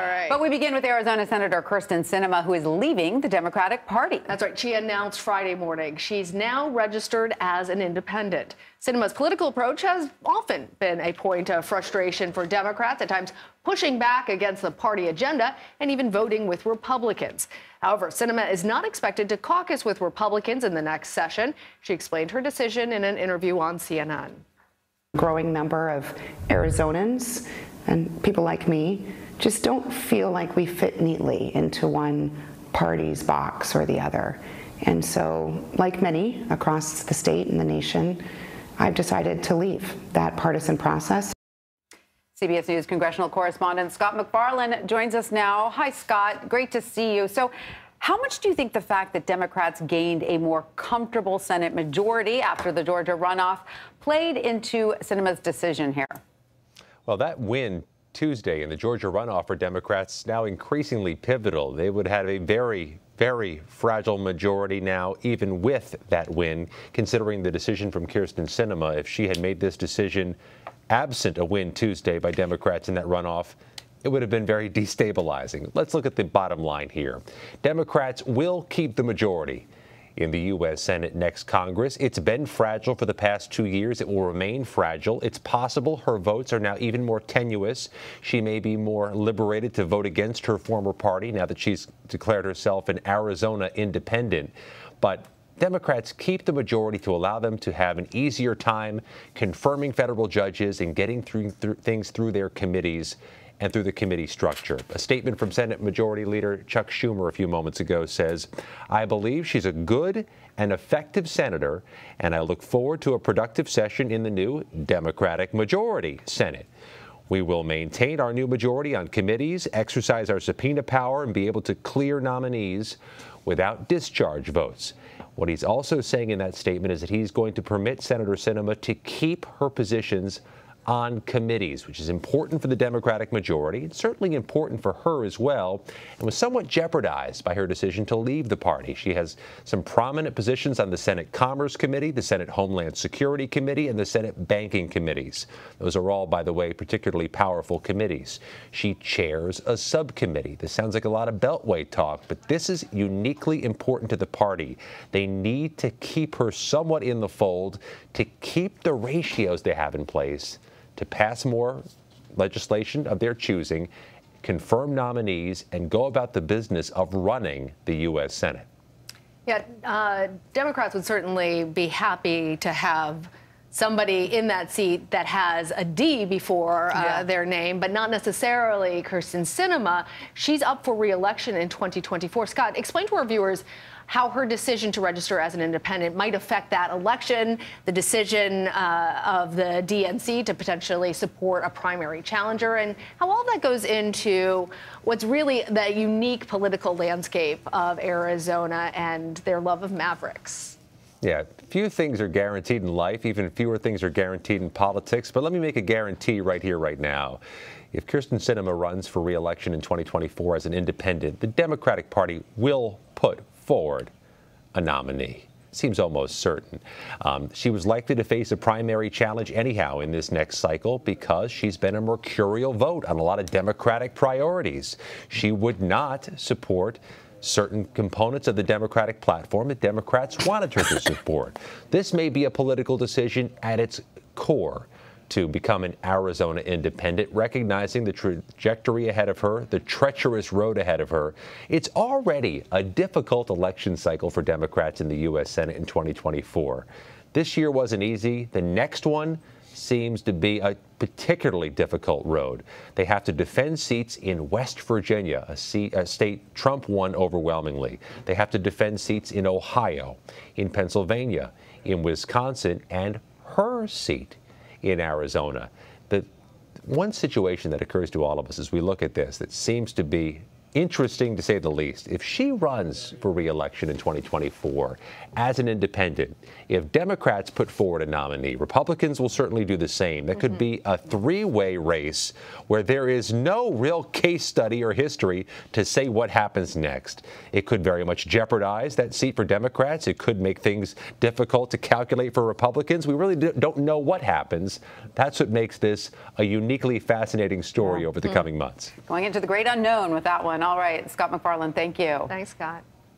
All right. But we begin with Arizona Senator Kyrsten Sinema, who is leaving the Democratic Party. That's right. She announced Friday morning she's now registered as an independent. Sinema's political approach has often been a point of frustration for Democrats, at times pushing back against the party agenda and even voting with Republicans. However, Sinema is not expected to caucus with Republicans in the next session. She explained her decision in an interview on CNN. Growing number of Arizonans and people like me just don't feel like we fit neatly into one party's box or the other. And so, like many across the state and the nation, I've decided to leave that partisan process. CBS News congressional correspondent Scott MacFarlane joins us now. Hi, Scott. Great to see you. So, how much do you think the fact that Democrats gained a more comfortable Senate majority after the Georgia runoff played into Sinema's decision here? Well, that win Tuesday in the Georgia runoff for Democrats now increasingly pivotal. They would have a very fragile majority now, even with that win, considering the decision from Kyrsten Sinema. If she had made this decision absent a win Tuesday by Democrats in that runoff, it would have been very destabilizing. Let's look at the bottom line here. Democrats will keep the majority in the U.S. Senate next Congress. It's been fragile for the past 2 years. It will remain fragile. It's possible her votes are now even more tenuous. She may be more liberated to vote against her former party now that she's declared herself an Arizona independent. But Democrats keep the majority to allow them to have an easier time confirming federal judges and getting things through their committees and through the committee structure. A statement from Senate Majority Leader Chuck Schumer a few moments ago says, "I believe she's a good and effective senator, and I look forward to a productive session in the new Democratic majority Senate. We will maintain our new majority on committees, exercise our subpoena power, and be able to clear nominees without discharge votes." What he's also saying in that statement is that he's going to permit Senator Sinema to keep her positions on committees, which is important for the Democratic majority. It's certainly important for her as well, and was somewhat jeopardized by her decision to leave the party. She has some prominent positions on the Senate Commerce Committee, the Senate Homeland Security Committee, and the Senate Banking Committees. Those are all, by the way, particularly powerful committees. She chairs a subcommittee. This sounds like a lot of Beltway talk, but this is uniquely important to the party. They need to keep her somewhat in the fold to keep the ratios they have in place to pass more legislation of their choosing, confirm nominees, and go about the business of running the U.S. Senate. Yeah, Democrats would certainly be happy to have somebody in that seat that has a D before their name, but not necessarily Kyrsten Sinema. She's up for re-election in 2024. Scott, explain to our viewers how her decision to register as an independent might affect that election, the decision of the DNC to potentially support a primary challenger, and how all that goes into what's really the unique political landscape of Arizona and their love of Mavericks. Yeah, few things are guaranteed in life, even fewer things are guaranteed in politics, but let me make a guarantee right here, right now. If Kyrsten Sinema runs for re-election in 2024 as an independent, the Democratic Party will put forward a nominee. Seems almost certain. She was likely to face a primary challenge anyhow in this next cycle because she's been a mercurial vote on a lot of Democratic priorities. She would not support certain components of the Democratic platform that Democrats wanted her to support. This may be a political decision at its core, to become an Arizona independent, recognizing the trajectory ahead of her, the treacherous road ahead of her. It's already a difficult election cycle for Democrats in the U.S. Senate in 2024. This year wasn't easy. The next one seems to be a particularly difficult road. They have to defend seats in West Virginia, a state Trump won overwhelmingly. They have to defend seats in Ohio, in Pennsylvania, in Wisconsin, and her seat in Arizona. The one situation that occurs to all of us as we look at this that seems to be interesting to say the least. If she runs for re-election in 2024 as an independent, if Democrats put forward a nominee, Republicans will certainly do the same. That could be a three-way race where there is no real case study or history to say what happens next. It could very much jeopardize that seat for Democrats. It could make things difficult to calculate for Republicans. We really don't know what happens. That's what makes this a uniquely fascinating story over the coming months. Going into the great unknown with that one. All right, Scott MacFarlane, thank you. Thanks, Scott.